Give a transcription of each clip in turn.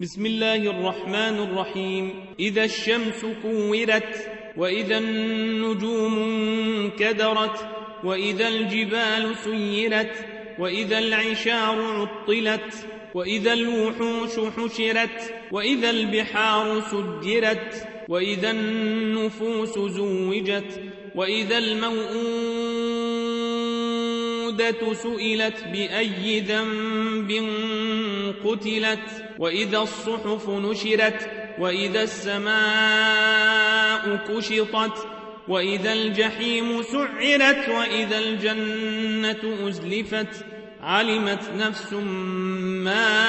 بسم الله الرحمن الرحيم. إذا الشمس كورت، وإذا النجوم انكدرت، وإذا الجبال سيرت، وإذا العشار عطلت، وإذا الوحوش حشرت، وإذا البحار سجرت، وإذا النفوس زوجت، وإذا الموءودة سئلت بأي ذنب قتلت، وإذا الصحف نشرت، وإذا السماء كشطت، وإذا الجحيم سعرت، وإذا الجنة أزلفت، علمت نفس ما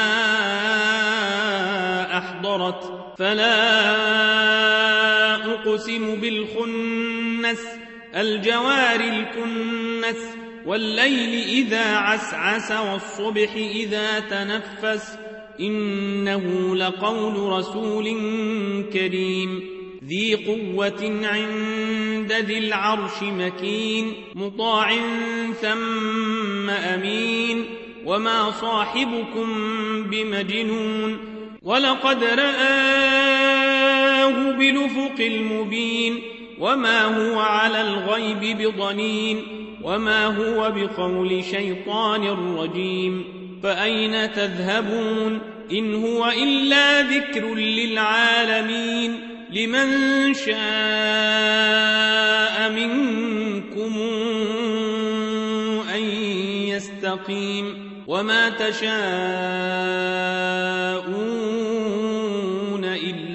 أحضرت. فلا أقسم بالخنس، الجوار الكنس، والليل إذا عسعس، والصبح إذا تنفس، إنه لقول رسول كريم، ذي قوة عند ذي العرش مكين، مطاع ثم أمين، وما صاحبكم بمجنون، ولقد رآه بالأفق المبين، وما هو على الغيب بضنين، وما هو بقول شيطان رجيم. فأين تذهبون؟ إن هو إلا ذكر للعالمين، لمن شاء منكم أن يستقيم. وما تشاءون إلا